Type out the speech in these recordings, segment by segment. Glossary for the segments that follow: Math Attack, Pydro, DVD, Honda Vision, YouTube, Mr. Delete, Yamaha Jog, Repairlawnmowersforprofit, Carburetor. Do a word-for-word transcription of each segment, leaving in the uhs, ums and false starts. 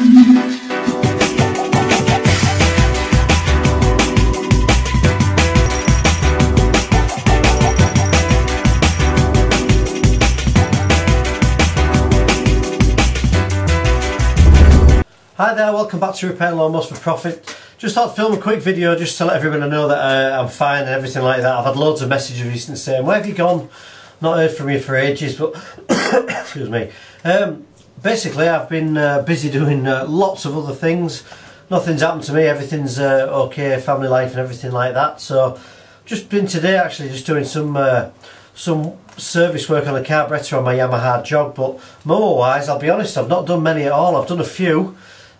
Hi there, welcome back to Repair Lawnmowers for Profit. Just thought I'd film a quick video just to let everyone know that uh, I'm fine and everything like that. I've had loads of messages recently saying, where have you gone? Not heard from you for ages, but excuse me. Um, basically, I've been uh, busy doing uh, lots of other things. Nothing's happened to me, everything's uh, okay, family life and everything like that. So, just been today actually just doing some uh, some service work on a carburetor on my Yamaha Jog, but mower-wise, I'll be honest, I've not done many at all. I've done a few.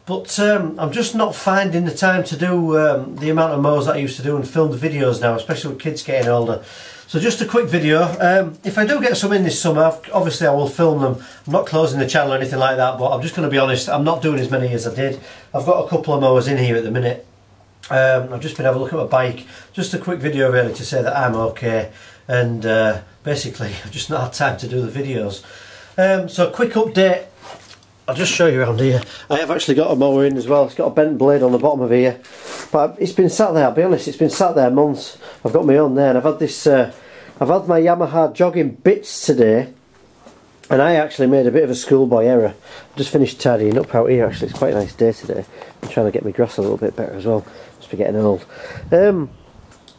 But um, I'm just not finding the time to do um, the amount of mows that I used to do and film the videos now, especially with kids getting older. So just a quick video. Um, if I do get some in this summer, obviously I will film them. I'm not closing the channel or anything like that, but I'm just going to be honest, I'm not doing as many as I did. I've got a couple of mowers in here at the minute. Um, I've just been having a look at my bike. Just a quick video really to say that I'm okay. And uh, basically, I've just not had time to do the videos. Um, so quick update. I'll just show you around here. I have actually got a mower in as well. It's got a bent blade on the bottom of here, but it's been sat there. I'll be honest, it's been sat there months. I've got my own there, and I've had this. Uh, I've had my Yamaha jogging bits today, and I actually made a bit of a schoolboy error. I've just finished tidying up out here. Actually, it's quite a nice day today. I'm trying to get my grass a little bit better as well. Must be getting old. Um,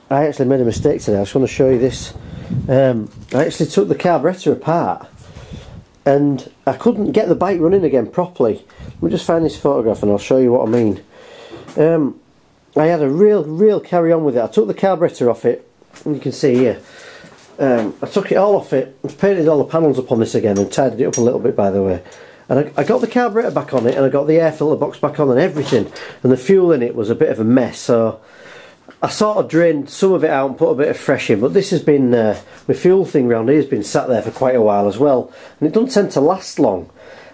I actually made a mistake today. I just want to show you this. Um, I actually took the carburetor apart. And I couldn't get the bike running again properly. We'll just find this photograph and I'll show you what I mean. Um, I had a real, real carry on with it. I took the carburetor off it, and you can see here. Um, I took it all off it, painted all the panels up on this again and tidied it up a little bit, by the way. And I, I got the carburetor back on it, and I got the air filter box back on and everything. And the fuel in it was a bit of a mess, so I sort of drained some of it out and put a bit of fresh in, but this has been, uh, my fuel thing round here has been sat there for quite a while as well, and it doesn't tend to last long,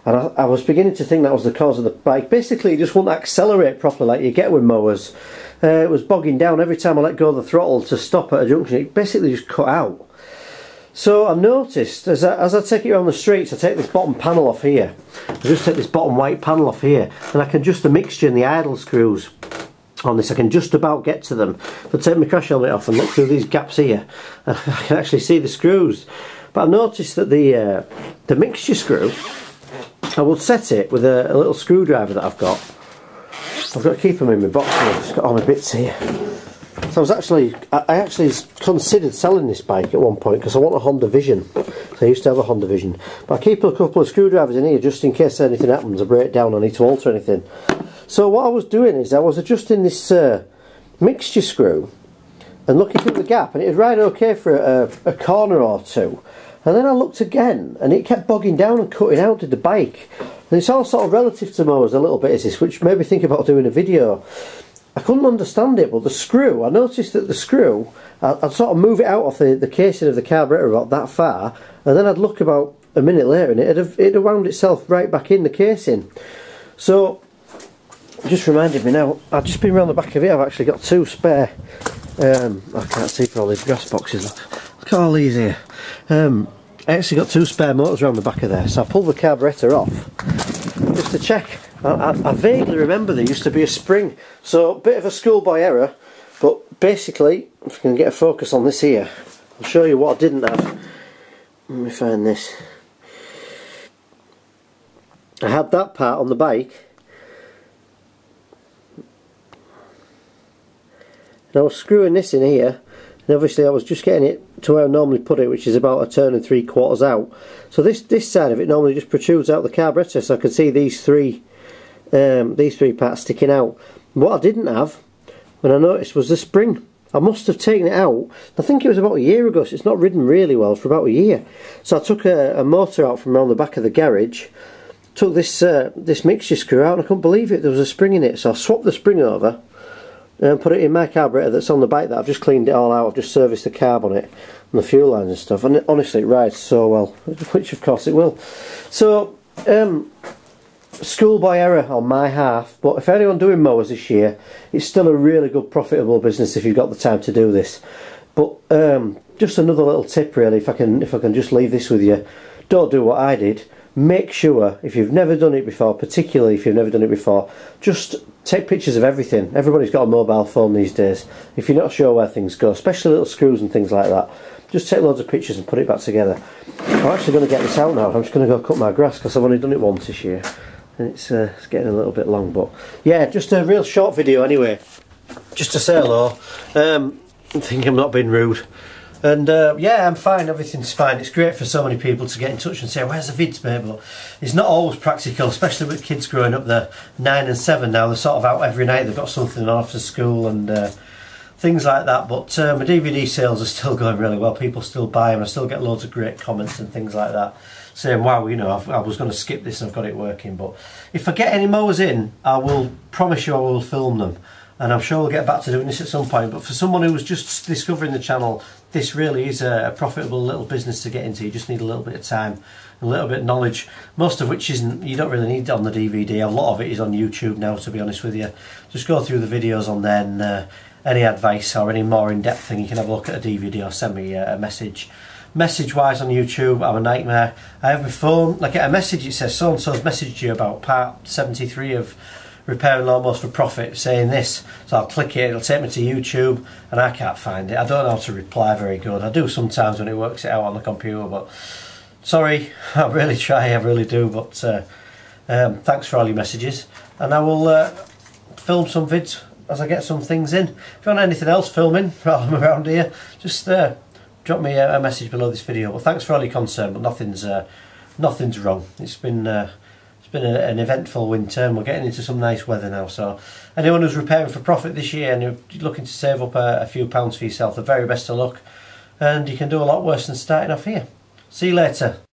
and I, I was beginning to think that was the cause of the bike. Basically it just wouldn't accelerate properly like you get with mowers. Uh, it was bogging down every time I let go of the throttle to stop at a junction. It basically just cut out. So I've noticed, as I, as I take it around the streets, I take this bottom panel off here, I just take this bottom white panel off here, and I can adjust the mixture and the idle screws on this. I can just about get to them. If I take my crash helmet off and look through these gaps here, I can actually see the screws. But I've noticed that the uh, the mixture screw, I will set it with a, a little screwdriver that I've got. I've got to keep them in my box here. I've just got all my bits here. So I was actually, I actually considered selling this bike at one point because I want a Honda Vision. So I used to have a Honda Vision. But I keep a couple of screwdrivers in here just in case anything happens. I break down, I need to alter anything. So what I was doing is I was adjusting this uh, mixture screw and looking through the gap, and it was right okay for a, a corner or two, and then I looked again and it kept bogging down and cutting out, did the bike. And it's all sort of relative to mowers a little bit, is this, which made me think about doing a video. I couldn't understand it, but the screw, I noticed that the screw, I'd, I'd sort of move it out of the, the casing of the carburetor about that far, and then I'd look about a minute later and it'd have, it'd have wound itself right back in the casing. So just reminded me now, I've just been round the back of it. I've actually got two spare, um, I can't see for all these grass boxes, look at all these here. um, I actually got two spare motors round the back of there, so I pulled the carburetor off just to check. I, I, I vaguely remember there used to be a spring, so a bit of a schoolboy error, but basically, if I can get a focus on this here, I'll show you what I didn't have. Let me find this. I had that part on the bike. I was screwing this in here, and obviously I was just getting it to where I normally put it, which is about a turn and three quarters out. So this this side of it normally just protrudes out the carburetor, so I could see these three um, these three parts sticking out. What I didn't have, when I noticed, was the spring. I must have taken it out. I think it was about a year ago, so it's not ridden really well for about a year. So I took a, a motor out from around the back of the garage, took this uh, this mixture screw out, and I couldn't believe it. There was a spring in it, so I swapped the spring over and put it in my carburetor that's on the bike that I've just cleaned it all out. I've just serviced the carb on it and the fuel lines and stuff, and it, honestly it rides so well, which of course it will. So um, schoolboy error on my half, but if anyone doing mowers this year, it's still a really good profitable business if you've got the time to do this. But um, just another little tip really, if I can if I can just leave this with you. Don't do what I did. Make sure, if you've never done it before, particularly if you've never done it before, just take pictures of everything. Everybody's got a mobile phone these days. If you're not sure where things go, especially little screws and things like that, just take loads of pictures and put it back together. I'm actually going to get this out now. I'm just going to go cut my grass because I've only done it once this year. And it's, uh, it's getting a little bit long, but yeah, just a real short video anyway. Just to say hello. Um, I think I'm not being rude. And uh, yeah, I'm fine, everything's fine. It's great for so many people to get in touch and say, where's the vids, babe? But it's not always practical, especially with kids growing up. They're nine and seven now, they're sort of out every night, they've got something on after school and uh, things like that. But uh, my D V D sales are still going really well, people still buy them, I still get loads of great comments and things like that, saying, wow, you know, I've, I was going to skip this and I've got it working. But if I get any mowers in, I will promise you I will film them. And I'm sure we'll get back to doing this at some point, but for someone who was just discovering the channel, this really is a profitable little business to get into. You just need a little bit of time, a little bit of knowledge, most of which isn't, you don't really need on the D V D. A lot of it is on YouTube now, to be honest with you. Just go through the videos on there, and uh, any advice or any more in-depth thing, you can have a look at a D V D or send me a, a message. Message-wise on YouTube, I'm a nightmare. I have my phone, I get a message, it says so-and-so's messaged you about part seventy-three of Repairing Lawnmowers for Profit, saying this, so I'll click it, it'll take me to YouTube and I can't find it. I don't know how to reply very good. I do sometimes when it works it out on the computer, but sorry, I really try, I really do, but uh, um, thanks for all your messages, and I will uh, film some vids as I get some things in. If you want anything else filming while I'm around here, just uh, drop me a, a message below this video. But thanks for all your concern, but nothing's uh, nothing's wrong. It's been uh, It's been a, an eventful winter, and we're getting into some nice weather now, so anyone who's repairing for profit this year and you're looking to save up a, a few pounds for yourself, the very best of luck, and you can do a lot worse than starting off here. See you later.